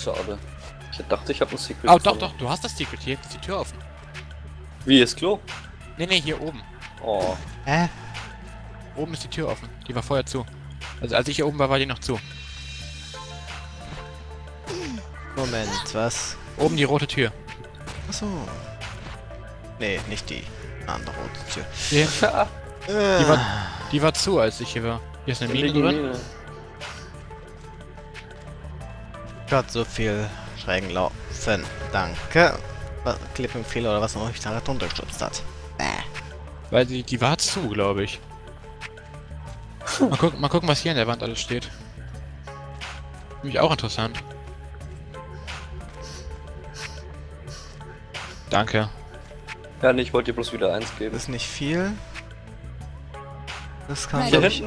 Schade. Ich dachte, ich habe ein Secret. Oh, doch, doch, du hast das Secret. Hier ist die Tür offen. Wie, ist Klo? Nee, nee, hier oben. Oh. Hä? Oben ist die Tür offen. Die war vorher zu. Also, als ich hier oben war, war die noch zu. Moment, was? Oben die rote Tür. Achso. Nee, nicht die. Eine andere rote Tür. Yeah. Die war zu, als ich hier war. Hier ist eine Mine drin. Gott, so viel schrägen Laufen. Danke. Clipping-Fehler oder was noch mich da runtergestürzt hat. Weil die war zu, glaube ich. Mal gucken, was hier an der Wand alles steht. Mich auch interessant. Danke. Ja, nee, ich wollte dir bloß wieder eins geben. Das ist nicht viel. Das kann ich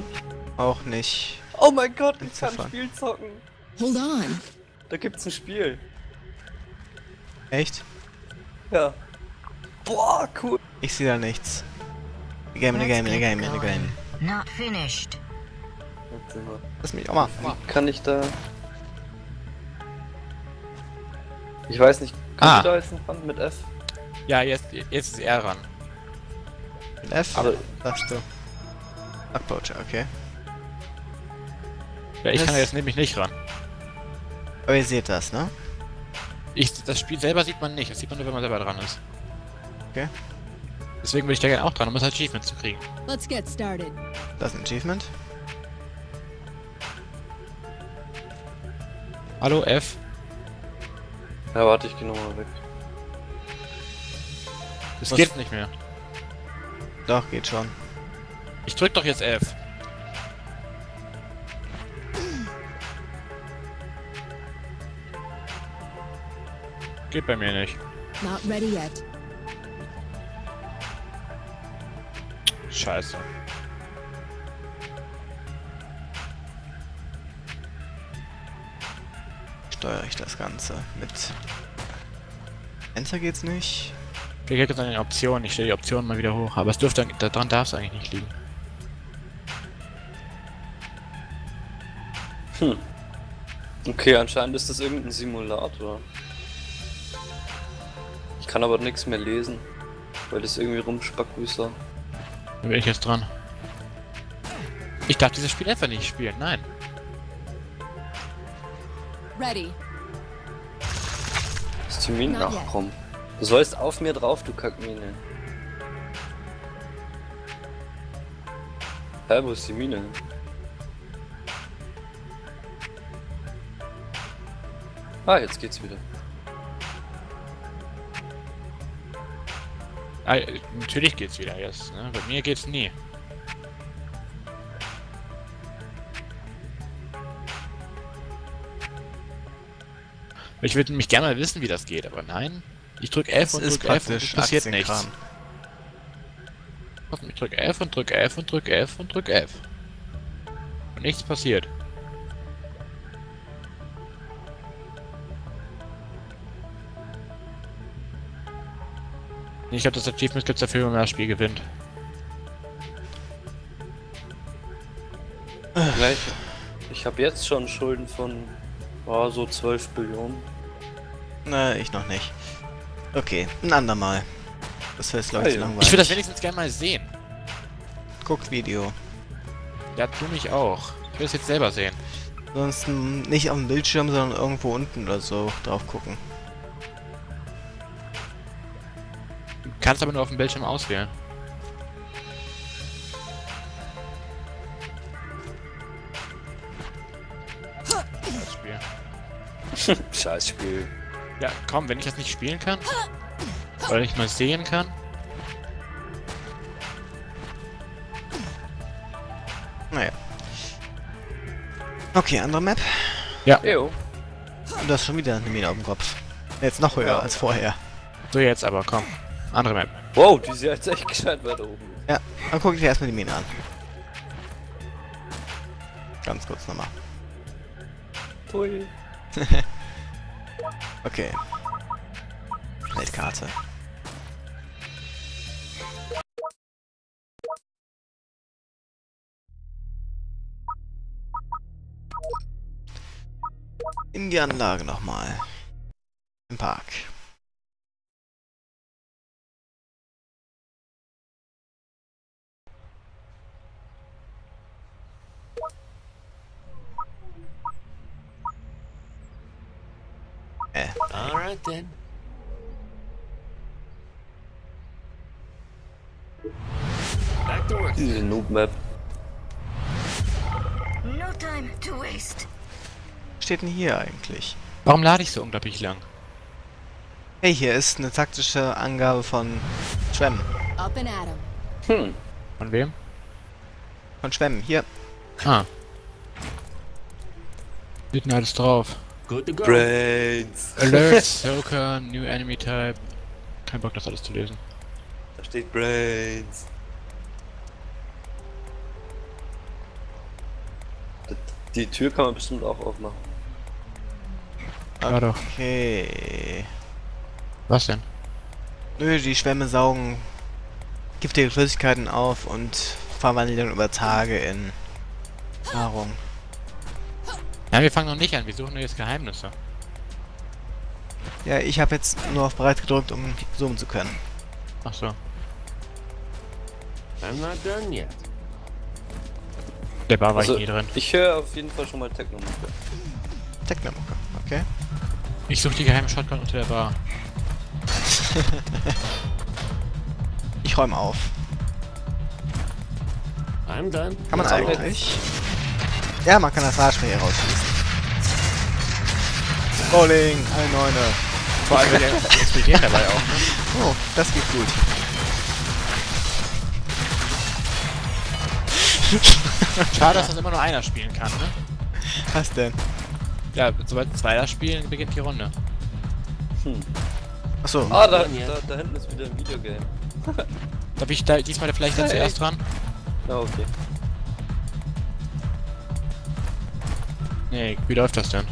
auch nicht. Oh mein Gott, ich kann ein Spiel zocken. Hold on. Da gibt's ein Spiel. Echt? Ja. Boah, cool. Ich sehe da nichts. Game. Not finished. Lass mich auch mal. Kann ich da... Ich weiß nicht. Kann ich da jetzt noch ran? Mit F? Ja, jetzt ist er ran. Mit F? Aber sagst du. Uploader, okay. Ja, ich kann da jetzt nämlich nicht ran. Aber ihr seht das, ne? Das Spiel selber sieht man nicht. Das sieht man nur, wenn man selber dran ist. Okay. Deswegen bin ich da gerne auch dran, um das Achievement zu kriegen. Let's get started. Das ist ein Achievement. Hallo, F. Ja, warte, ich geh nochmal weg. Das geht nicht mehr. Doch, geht schon. Ich drück doch jetzt F. Geht bei mir nicht. Not ready yet. Scheiße. Steuere ich das Ganze mit Enter geht's nicht. Vielleicht gibt es eine Option, ich stelle die Option mal wieder hoch, aber es dürfte daran darf es eigentlich nicht liegen. Hm. Okay, anscheinend ist das irgendein Simulator. Ich kann aber nichts mehr lesen, weil das irgendwie rumspackwüster. Dann bin ich jetzt dran. Ich darf dieses Spiel einfach nicht spielen, nein. Ready. Ist die Mine nachkommen? Du sollst auf mir drauf, du Kackmine. Hä, wo ist die Mine? Ah, jetzt geht's wieder. Ah, natürlich geht's wieder jetzt, ne? Bei mir geht's nie. Ich würde mich gerne mal wissen, wie das geht, aber nein. Ich drück F und drück F und passiert nichts. Ich drück F und drück F und drück F und drück F. Und nichts passiert. Ich glaube, das Achievement gibt es dafür, wenn man das Spiel gewinnt. Ich habe jetzt schon Schulden von so 12 Billionen. Na, ich noch nicht. Okay, ein andermal. Das wäre jetzt zu langweilig. Ich würde das wenigstens gerne mal sehen. Guckt Video. Ja, tu mich auch. Ich will es jetzt selber sehen. Sonst nicht auf dem Bildschirm, sondern irgendwo unten oder so drauf gucken. Kannst aber nur auf dem Bildschirm auswählen. Scheiß Spiel. Scheiß Spiel. Ja, komm, wenn ich das nicht spielen kann, weil ich mal sehen kann. Naja. Okay, andere Map. Ja. Ew. Und das ist schon wieder eine Mine auf dem Kopf. Jetzt noch höher als vorher. So, jetzt aber, komm. Andere Map. Wow, die sieht jetzt echt gescheit weit oben. Ja, dann guck ich dir erstmal die Mine an. Ganz kurz nochmal. Ui. Okay. Weltkarte. in die Anlage nochmal. Im Park. Alright then. Back to work. Diese Noob-Map. No time to waste. Was steht denn hier eigentlich? Warum lade ich so unglaublich lang? Hey, hier ist eine taktische Angabe von Schwemm. Von wem? Von Schwemm, hier. Ah. Steht denn alles drauf? Good to go. Brains. Alert, Soaker, New Enemy Type. Kein Bock, das alles zu lesen. Da steht Brains. Die Tür kann man bestimmt auch aufmachen. Ja, okay. Was denn? Nö, die Schwämme saugen giftige Flüssigkeiten auf und verwandeln dann über Tage in Nahrung. Nein, wir fangen noch nicht an, wir suchen jetzt Geheimnisse. Ja, ich habe jetzt nur auf bereit gedrückt, um zoomen zu können. Ach so. I'm not done yet. Der Bar war also, ich nie drin. Ich höre auf jeden Fall schon mal Techno-Mucke. Techno-Mucke, okay. Ich suche die geheime Shotgun unter der Bar. Ich räume auf. I'm done. Kann man eigentlich? Ja, man kann das Rasenmäher rausschießen. Bowling, alle Neune. Vor allem, wir explodieren dabei auch, ne? Oh, das geht gut. Schade, dass das immer nur einer spielen kann, ne? Was denn? Ja, sobald zwei da spielen, beginnt die Runde. Achso. Ah, da hinten ist wieder ein Videogame. Darf ich da diesmal vielleicht dann zuerst dran? Ah, okay. Nee, wie läuft das denn?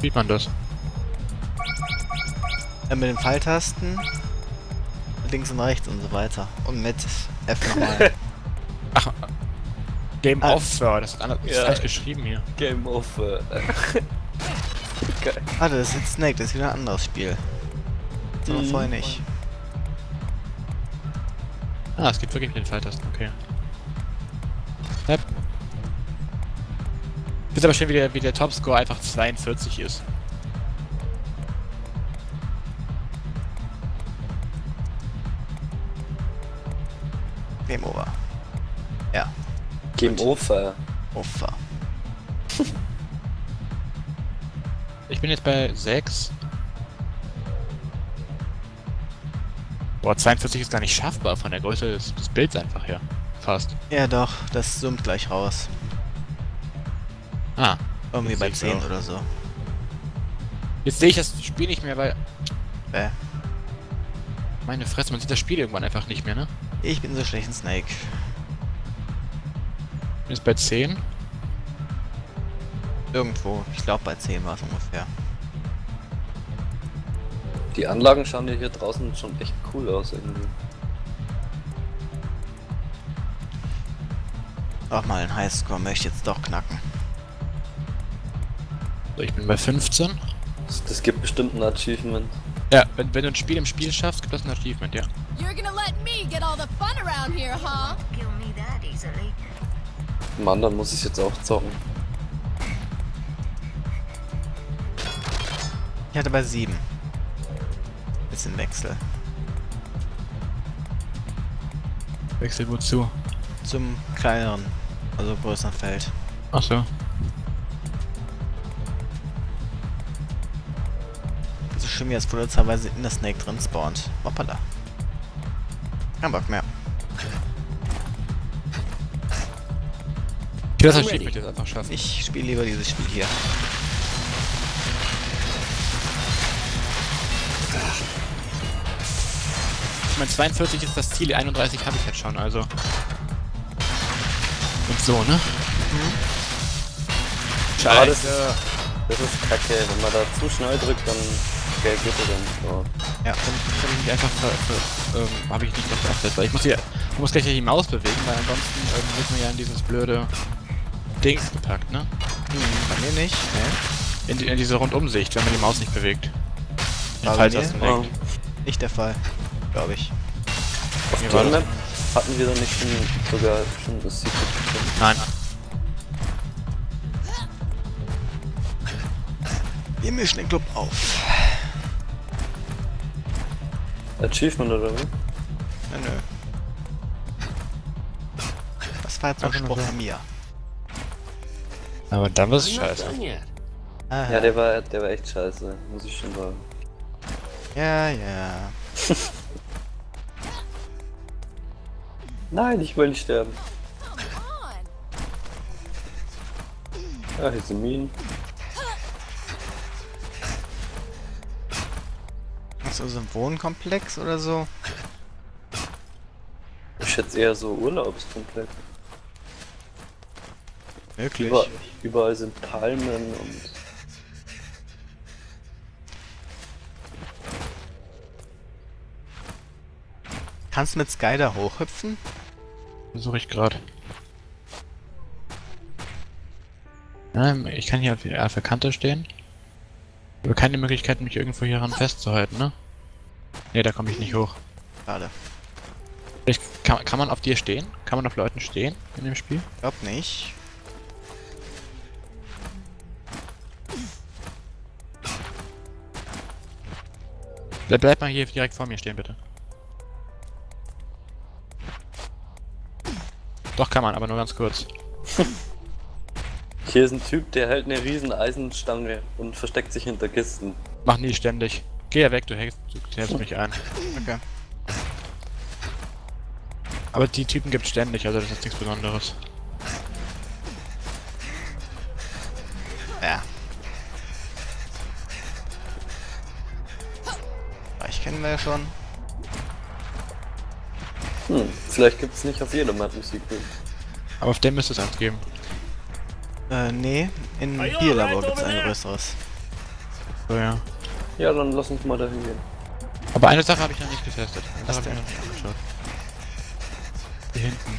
Sieht man das? Mit den Pfeiltasten. Links und rechts und so weiter. Und mit F nochmal. Ach, Game Off, das ist falsch geschrieben hier. Game Off. Geil. Warte, das ist jetzt Snake, das ist wieder ein anderes Spiel. Das war vorher nicht. Ah, es gibt wirklich mit den Pfeiltasten, okay. Yep. Ich finde aber schön, wie der Topscore einfach 42 ist. Game Over. Ja. Game Over. Ich bin jetzt bei 6. Boah, 42 ist gar nicht schaffbar von der Größe des Bilds einfach her. Fast. Ja doch, das summt gleich raus. Ah. Irgendwie bei 10 oder so. Jetzt sehe ich das Spiel nicht mehr, weil... Meine Fresse, man sieht das Spiel irgendwann einfach nicht mehr, ne? Ich bin so schlecht in Snake. Ist bei 10? Irgendwo. Ich glaube bei 10 war es ungefähr. Die Anlagen schauen ja hier draußen schon echt cool aus irgendwie. Auch mal einen Highscore möchte ich jetzt doch knacken. So, ich bin bei 15. Das gibt bestimmt ein Achievement. Ja, wenn du ein Spiel im Spiel schaffst, gibt das ein Achievement, ja. Mann, dann muss ich jetzt auch zocken. Ich hatte bei 7. Bisschen Wechsel. Wechsel wozu? Zum kleineren, also größeren Feld. Ach so. Also schön, wie das Futter teilweise in der Snake drin spawnt. Hoppala. Kein Bock mehr. Das Achievement wird jetzt einfach schaffen. Ich spiele lieber dieses Spiel hier. Ich meine, 42 ist das Ziel, 31 habe ich jetzt schon, also. Und so, ne? Schade. Das ist kacke, wenn man da zu schnell drückt, dann geht er dann. Oh. Ja, dann bin ich einfach habe ich nicht geachtet, weil ich muss gleich die Maus bewegen, weil ansonsten müssen wir ja in dieses blöde Dings gepackt, ne? Bei mir nicht, ne? In dieser Rundumsicht, wenn man die Maus nicht bewegt. Falls das nicht der Fall, glaube ich. Auf der Map hatten wir doch nicht sogar schon das Secret gefunden? Nein. Wir mischen den Club auf. Achievement oder wie? Ja, nö. Das war jetzt auch Spruch von mir. Aber dann war es scheiße. Ja, der war echt scheiße, muss ich schon sagen. Ja, ja. Nein, ich will nicht sterben. Ah, hier sind Minen. Hast du so einen Wohnkomplex oder so? Ich schätze eher so Urlaubskomplex. Wirklich? Überall sind Palmen und... Kannst du mit Sky da hochhüpfen? Versuche ich gerade. Nein, ich kann hier auf der Kante stehen. Aber keine Möglichkeit, mich irgendwo hier ran festzuhalten, ne? Ne, da komme ich nicht hoch. Schade. Kann man auf dir stehen? Kann man auf Leuten stehen in dem Spiel? Ich glaube nicht. Bleib mal hier direkt vor mir stehen, bitte. Doch, kann man, aber nur ganz kurz. Hier ist ein Typ, der hält eine riesen Eisenstange und versteckt sich hinter Kisten. Mach nie ständig. Geh ja weg, du hältst mich ein. Okay. Aber die Typen gibt's ständig, also das ist nichts Besonderes. Ja. Vielleicht kennen wir ja schon. Vielleicht gibt es nicht auf jedem Map Musik. Aber auf dem müsste es eins geben. Nee, in Bierlabor gibt es ein größeres. So, ja. Ja, dann lass uns mal da hingehen. Aber eine Sache habe ich noch nicht getestet. Was denn? Hier hinten.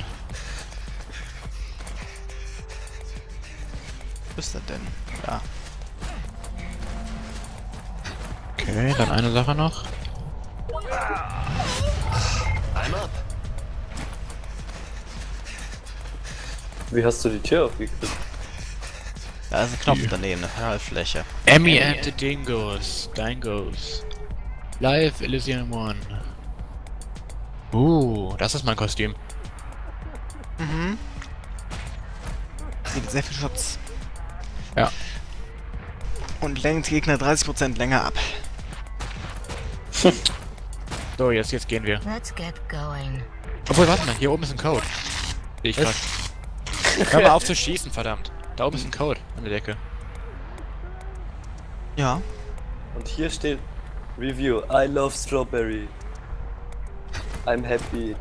Wo ist das denn? Da. Okay, dann eine Sache noch. Wie hast du die Tür aufgekriegt? Da ist ein Knopf daneben, eine Halbfläche. Emmy and the Dingos, Dingos. Live Elysium One. Das ist mein Kostüm. Mhm. Gibt sehr viel Schutz. Ja. Und lenkt Gegner 30% länger ab. So, jetzt gehen wir. Let's get going. Obwohl, warte mal, hier oben ist ein Code. Ich weiß. Hör mal auf zu schießen, verdammt. Da oben ist ein Code an der Decke. Ja. Und hier steht Review. I love Strawberry. I'm happy.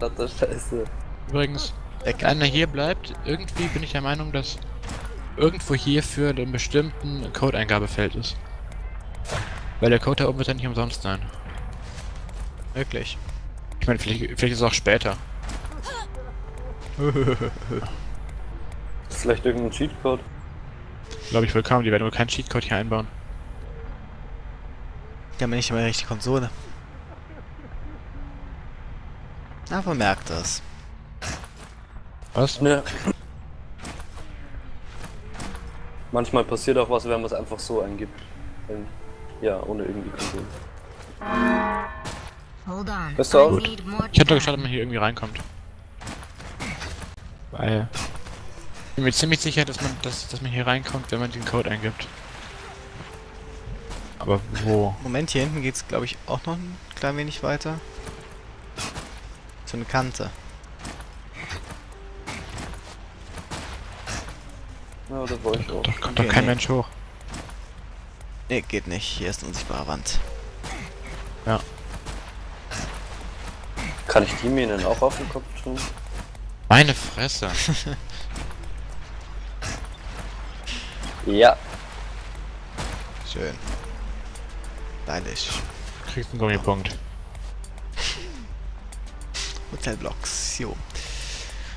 Das ist scheiße. Übrigens, wenn einer hier bleibt, irgendwie bin ich der Meinung, dass irgendwo hierfür einen bestimmten Code-Eingabefeld ist. Weil der Code da oben wird ja nicht umsonst sein. Wirklich. Ich meine, vielleicht ist es auch später. Vielleicht irgendein Cheatcode? Glaube ich wohl kaum, die werden wohl keinen Cheatcode hier einbauen. Die haben ja nicht immer die richtige Konsole. Aber merkt das. Was? Ne. Manchmal passiert auch was, wenn man es einfach so eingibt. Ja, ohne irgendwie Konsole. Bist du auch? Gut. Ich hab doch geschaut, ob man hier irgendwie reinkommt. Weil ich bin mir ziemlich sicher, dass man hier reinkommt, wenn man den Code eingibt. Aber wo? Moment, hier hinten geht's, glaube ich, auch noch ein klein wenig weiter. So eine Kante. Ja, da wollte ich auch. Da kommt doch kein Mensch hoch. Nee, geht nicht. Hier ist eine unsichtbare Wand. Ja. Kann ich die Minen auch auf den Kopf tun? Meine Fresse. Ja. Schön. Deilig. Kriegst einen Gummipunkt. Hotelblocks, jo.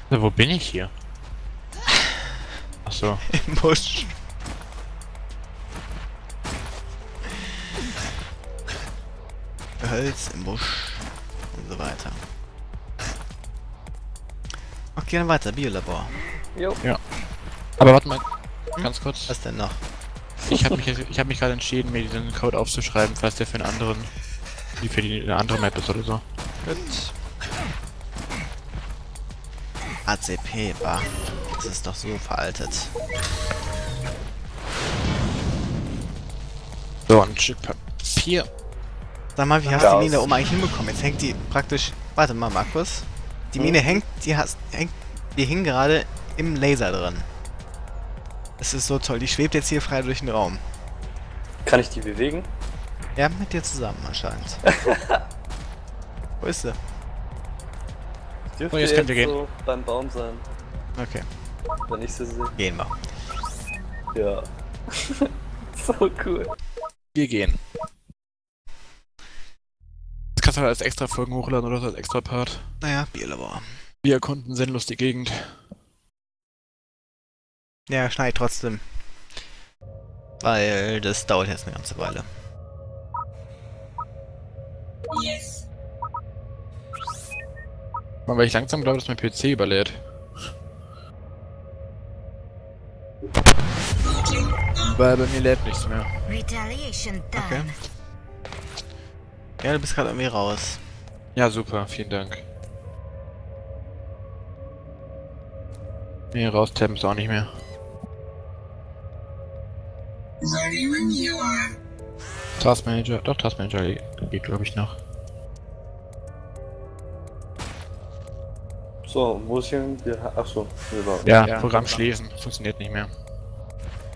Na, wo bin ich hier? so. Im Busch. Hölz im Busch. Und so weiter. Okay, dann weiter. Biolabor. Jo. Ja. Aber warte mal. Ganz kurz. Was denn noch? Ich hab mich gerade entschieden, mir diesen Code aufzuschreiben, falls der für einen anderen... für eine andere Map ist oder so. Gut. ACP, bah. Das ist doch so veraltet. So, ein Stück Papier. Sag mal, wie hast du die Mine da oben eigentlich hinbekommen? Jetzt hängt die praktisch... Warte mal, Markus. Die Mine hängt... Die hing gerade im Laser drin. Es ist so toll. Die schwebt jetzt hier frei durch den Raum. Kann ich die bewegen? Ja, mit dir zusammen anscheinend. Wo ist sie? Dürfte jetzt gehen. So beim Baum sein. Okay. Wenn ich sie sehe. Gehen wir. Ja. So cool. Wir gehen. Das kannst du halt als extra Folgen hochladen oder so als extra Part. Naja, Bierlabor. Wir erkunden sinnlos die Gegend. Ja, schneid trotzdem. Weil das dauert jetzt eine ganze Weile. Yes. Man, weil ich langsam glaube, dass mein PC überlädt. Weil bei mir lädt nichts mehr. Okay. Ja, du bist gerade irgendwie raus. Ja, super, vielen Dank. Nee, raus tappen ist auch nicht mehr. Taskmanager, doch Taskmanager geht glaube ich noch. So, muss ich achso, ja, Programm schließen, funktioniert nicht mehr.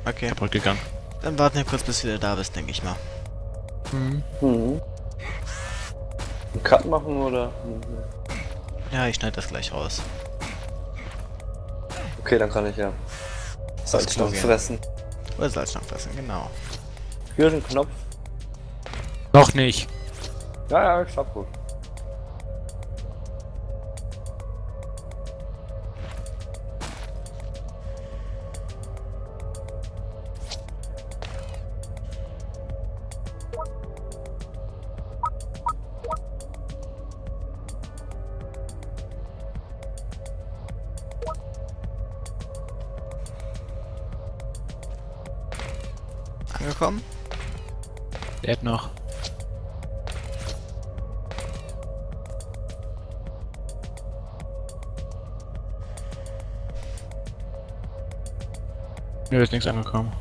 Okay. Kaputt gegangen. Dann warten wir kurz, bis du wieder da bist, denke ich mal. Einen Cut machen oder? Ja, ich schneide das gleich raus. Okay, dann kann ich ja Salzstangen fressen. Oder Salzstangen fressen, genau. Hier ist ein Knopf. Noch nicht. Ja, ich hab gut. Angekommen? Der hat noch. Mir ist nichts angekommen.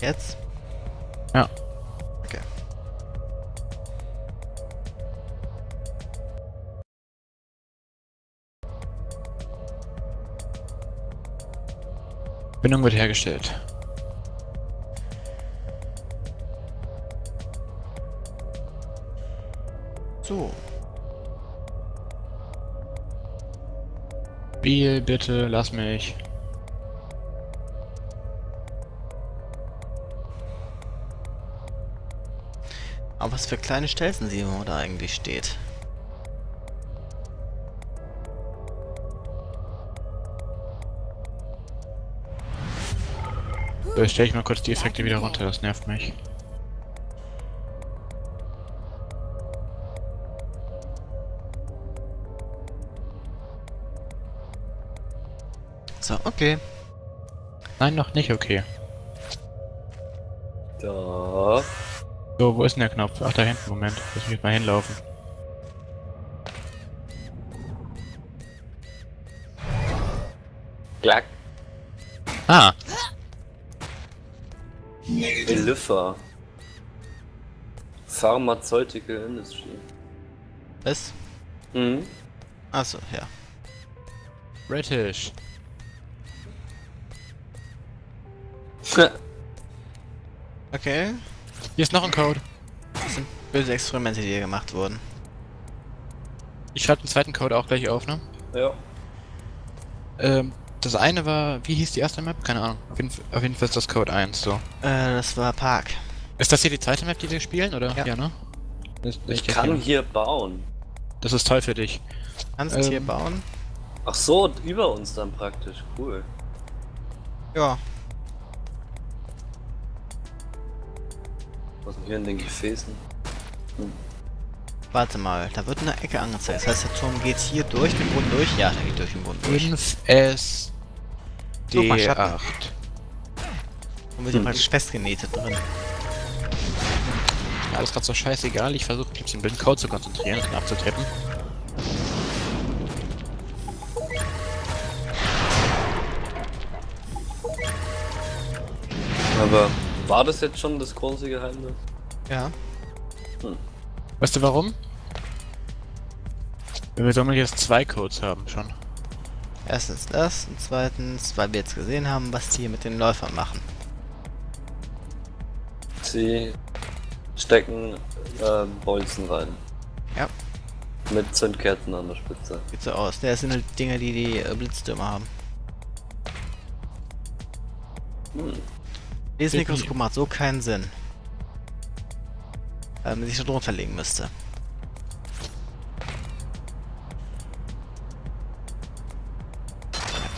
Jetzt? Ja. Okay. Bindung wird hergestellt. So. Spiel, bitte, lass mich. Aber was für kleine Stelzensicherung da eigentlich steht. So, jetzt stelle ich mal kurz die Effekte wieder runter, das nervt mich. So, okay. Nein, noch nicht okay. Da. So, wo ist denn der Knopf? Ach, da hinten, Moment. Lass mich mal hinlaufen. Klack. Ah. Lüffer. Pharmaceutical Industry. Was? Mhm. Achso, ja. British. Okay. Hier ist noch ein Code. Das sind böse Experimente, die hier gemacht wurden. Ich schreibe den zweiten Code auch gleich auf, ne? Ja. Das eine war... Wie hieß die erste Map? Keine Ahnung. Auf jeden Fall ist das Code 1, so. Das war Park. Ist das hier die zweite Map, die wir spielen, oder? Ja, ja, ne? Ich kann hier bauen. Das ist toll für dich. Kannst du hier bauen? Ach so, über uns dann praktisch. Cool. Ja. Was ist denn hier in den Gefäßen? Hm. Warte mal, da wird eine Ecke angezeigt. Das heißt, der Turm geht hier durch den Boden durch? Ja, der geht durch den Boden durch. 5S D8. Und wir sind mal festgenähtet drin. Ja, alles gerade so scheißegal. Ich versuche mich auf den blinden Code zu konzentrieren und abzutreppen. Aber war das jetzt schon das große Geheimnis? Ja. Hm. Weißt du warum? Wir sollen jetzt 2 Codes haben schon. Erstens das und zweitens, weil wir jetzt gesehen haben, was die hier mit den Läufern machen. Sie stecken Bolzen rein. Ja. Mit Zündkerzen an der Spitze. Sieht so aus. Das sind halt Dinge, die Blitzstürmer haben. Hm. Dieses Mikroskop macht so keinen Sinn. Weil man sich so drunter legen müsste.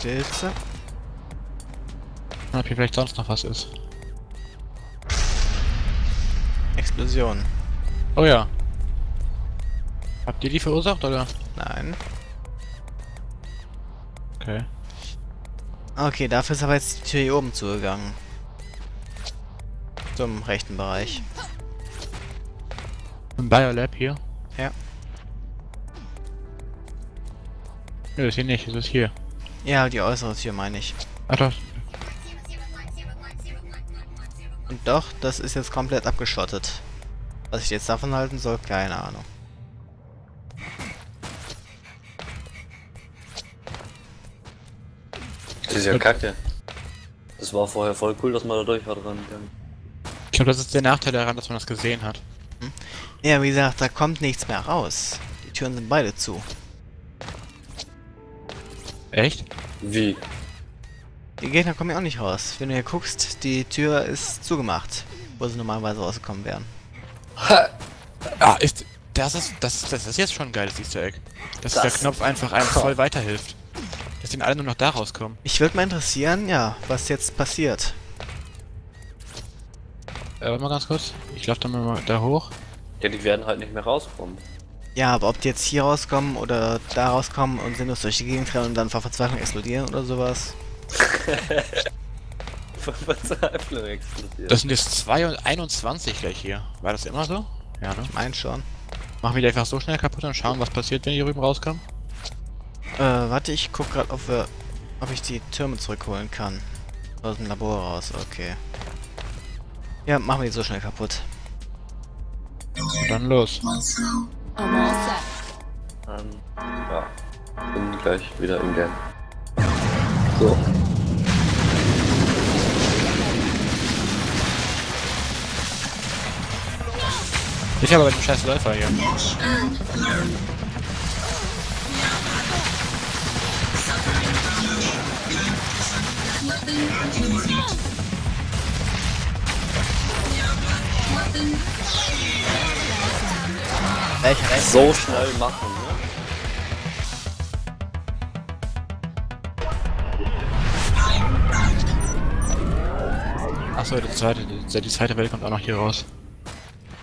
Pilze. Ob hier vielleicht sonst noch was ist. Explosion. Oh ja. Habt ihr die verursacht, oder? Nein. Okay. Okay, dafür ist aber jetzt die Tür hier oben zugegangen. Zum rechten Bereich. Im Biolab hier? Ja. Nö, ist hier nicht, ist es hier. Ja, die äußere Tür meine ich. Ach doch. Und doch, das ist jetzt komplett abgeschottet. Was ich jetzt davon halten soll, keine Ahnung. Das ist ja kacke. Das war vorher voll cool, dass man da durch war dran. Ich glaube, das ist der Nachteil daran, dass man das gesehen hat. Ja, wie gesagt, da kommt nichts mehr raus. Die Türen sind beide zu. Echt? Wie? Die Gegner kommen ja auch nicht raus. Wenn du hier guckst, die Tür ist zugemacht, wo sie normalerweise rausgekommen wären. Ha. Ah, ist... Das ist jetzt schon ein geiles Easter Egg. Dass der Knopf einfach einem voll weiterhilft. Dass die alle nur noch da rauskommen. Ich würde mal interessieren, ja, was jetzt passiert. Warte mal ganz kurz. Ich laufe dann mal da hoch. Ja, die werden halt nicht mehr rauskommen. Ja, aber ob die jetzt hier rauskommen oder da rauskommen und sinnlos durch die Gegend rennen und dann vor Verzweiflung explodieren oder sowas. Vor Verzweiflung explodieren. Das sind jetzt 2 und 21 gleich hier. War das immer so? Ja, ne? Ich mein schon. Machen wir die einfach so schnell kaputt und schauen, was passiert, wenn die rüben rauskommen. Warte, ich guck gerade, ob ich die Türme zurückholen kann. Aus dem Labor raus, okay. Ja, machen wir die so schnell kaputt. Und dann los. Ja. Bin gleich wieder im Game. So. Ich habe aber den scheiß Läufer hier. So schnell machen, ne? Achso, die zweite Welt kommt auch noch hier raus.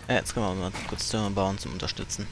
Ja, jetzt können wir mal kurz Türme bauen zum Unterstützen.